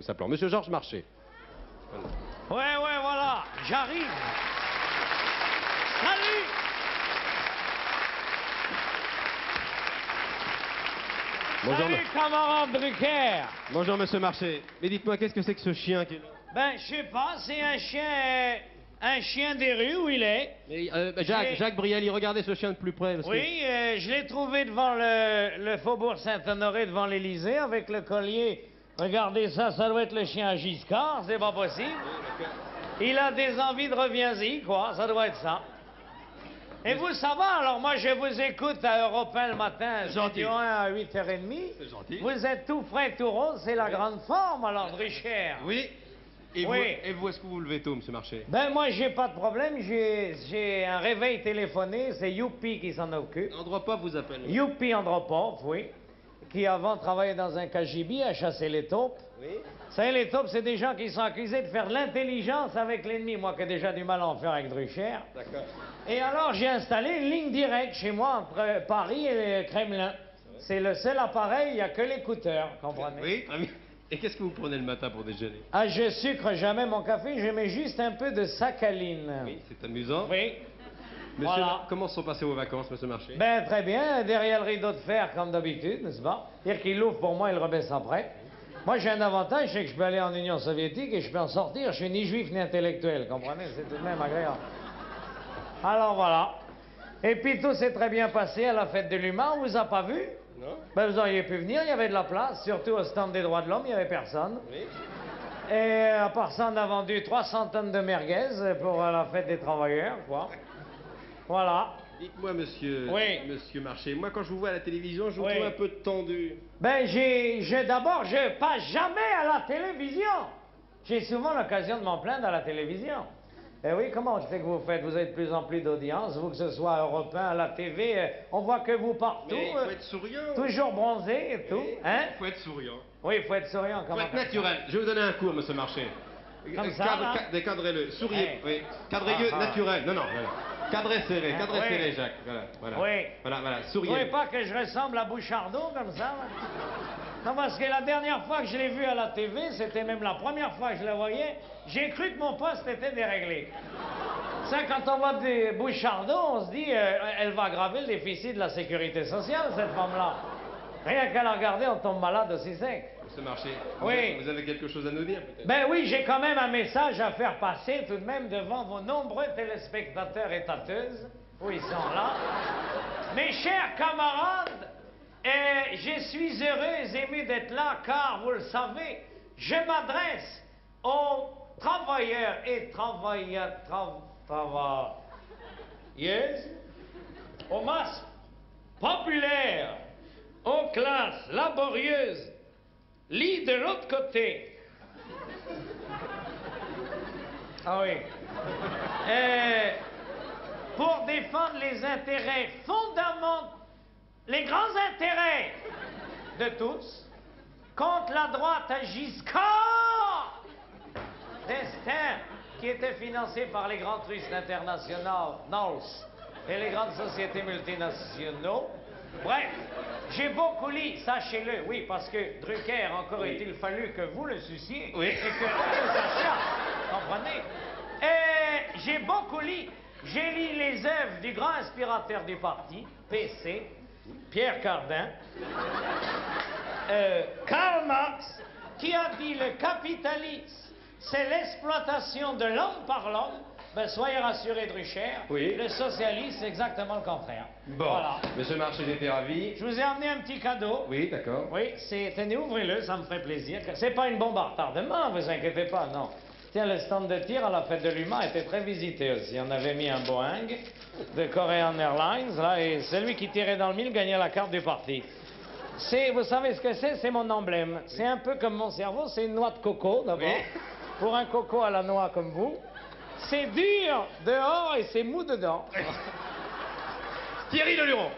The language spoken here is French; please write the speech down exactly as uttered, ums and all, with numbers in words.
S'appelant Monsieur Georges Marchais. Ouais, ouais, voilà, j'arrive. Salut. Bonjour, salut, camarade Drucker. Bonjour, Monsieur Marchais. Mais dites-moi, qu'est-ce que c'est que ce chien qui est là? Ben, je sais pas, c'est un chien... Un chien des rues, où il est. Mais, euh, Jacques, Jacques Brielli, regardez ce chien de plus près. Parce oui, que... euh, je l'ai trouvé devant le, le faubourg Saint-Honoré, devant l'Élysée, avec le collier... Regardez ça, ça doit être le chien à Giscard, c'est pas possible. Il a des envies de reviens-y, quoi, ça doit être ça. Et vous, ça va, alors moi je vous écoute à Europe un le matin, du un à huit heures trente. C'est gentil. Vous êtes tout frais, tout rose, c'est la oui. grande forme, alors, Richard. Oui. Et oui. vous, vous est-ce que vous vous levez tôt, Monsieur Marchais? Ben moi, j'ai pas de problème, j'ai un réveil téléphoné, c'est Youpi qui s'en occupe. Andropov vous appelle. Youpi Andropov, oui. Qui avant travaillait dans un K G B à chasser les taupes. Oui. Ça, les taupes, c'est des gens qui sont accusés de faire de l'intelligence avec l'ennemi. Moi, qui ai déjà du mal à en faire avec Drucker. D'accord. Et alors, j'ai installé une ligne directe chez moi entre Paris et le Kremlin. C'est le seul appareil, il n'y a que l'écouteur, comprenez? Oui. Et qu'est-ce que vous prenez le matin pour déjeuner? Ah, je sucre jamais mon café, je mets juste un peu de sacchaline. Oui, c'est amusant. Oui. Monsieur, voilà. Comment sont passées vos vacances, Monsieur Marchais? Ben, très bien, derrière le rideau de fer, comme d'habitude, n'est-ce pas? C'est-à-dire qu'il l'ouvre pour moi, il le rebaisse après. Moi, j'ai un avantage, c'est que je peux aller en Union soviétique et je peux en sortir. Je suis ni juif ni intellectuel, comprenez? C'est tout de même agréable. Alors, voilà. Et puis, tout s'est très bien passé à la fête de l'Huma. On vous a pas vu? Non. Ben, vous auriez pu venir, il y avait de la place, surtout au stand des droits de l'homme, il n'y avait personne. Oui. Et à part ça, on a vendu trois cents tonnes de merguez pour la fête des travailleurs, quoi. Voilà. Dites-moi, monsieur, oui. monsieur Marchais, moi, quand je vous vois à la télévision, je vous oui. trouve un peu tendu. Ben, j'ai... D'abord, je passe jamais à la télévision. J'ai souvent l'occasion de m'en plaindre à la télévision. Eh oui, comment c'est que vous faites? Vous avez de plus en plus d'audience, vous, que ce soit à Europe un, à la T V, euh, on voit que vous partout. Mais il faut être souriant. Euh, toujours bronzé et tout. Il hein? faut être souriant. Oui, il faut être souriant. Il faut être naturel. Je vais vous donner un cours, monsieur Marchais. Comme ça, cadre, ca décadrez-le. Souriez. Eh. Oui. Cadrez-le ah, naturel. Ah. Non, non, non. Cadré serré, cadré oui. serré, Jacques. Voilà, voilà. Oui. Voilà, voilà. Souriez. Vous ne voulez pas que je ressemble à Bouchardot comme ça? Non, parce que la dernière fois que je l'ai vu à la T V, c'était même la première fois que je la voyais, j'ai cru que mon poste était déréglé. Ça, quand on voit des Bouchardot, on se dit, euh, elle va aggraver le déficit de la sécurité sociale, cette femme-là. Rien qu'à la regarder, on tombe malade aussi sec. Monsieur Marchais, vous, oui. avez, vous avez quelque chose à nous dire, peut-être? Ben oui, j'ai quand même un message à faire passer tout de même devant vos nombreux téléspectateurs et tâteuses. Où ils sont là. Mes chers camarades, eh, je suis heureuse et émue d'être là, car, vous le savez, je m'adresse aux travailleurs et travailleurs... travailleuses, aux masses populaires, aux classes laborieuses, lit de l'autre côté. Ah oui. Euh, pour défendre les intérêts fondamentaux, les grands intérêts de tous, contre la droite à Giscard, destin qui était financé par les grands trusts internationaux et les grandes sociétés multinationaux. Bref, j'ai beaucoup lu, sachez-le, oui, parce que Drucker, encore oui. est-il fallu que vous le suciez, oui. et que vous le sachiez, comprenez? Et j'ai beaucoup lu, j'ai lu les œuvres du grand inspirateur du parti, P C, Pierre Cardin, euh, Karl Marx, qui a dit le capitalisme, c'est l'exploitation de l'homme par l'homme. Ben, soyez rassurés, Drucker, oui. le socialiste, c'est exactement le contraire. Bon, voilà. Monsieur Marchais, j'étais ravi. Je vous ai amené un petit cadeau. Oui, d'accord. Oui, c'est... Tenez, ouvrez-le, ça me ferait plaisir. C'est pas une bombe à retardement, vous inquiétez pas, non. Tiens, le stand de tir à la fête de l'Huma était très visité aussi. On avait mis un Boeing de Korean Airlines, là, et celui qui tirait dans le mille gagnait la carte du parti. Vous savez ce que c'est? C'est mon emblème. Oui. C'est un peu comme mon cerveau, c'est une noix de coco, d'abord. Oui. Pour un coco à la noix comme vous. C'est dur dehors et c'est mou dedans. Thierry Le Luron.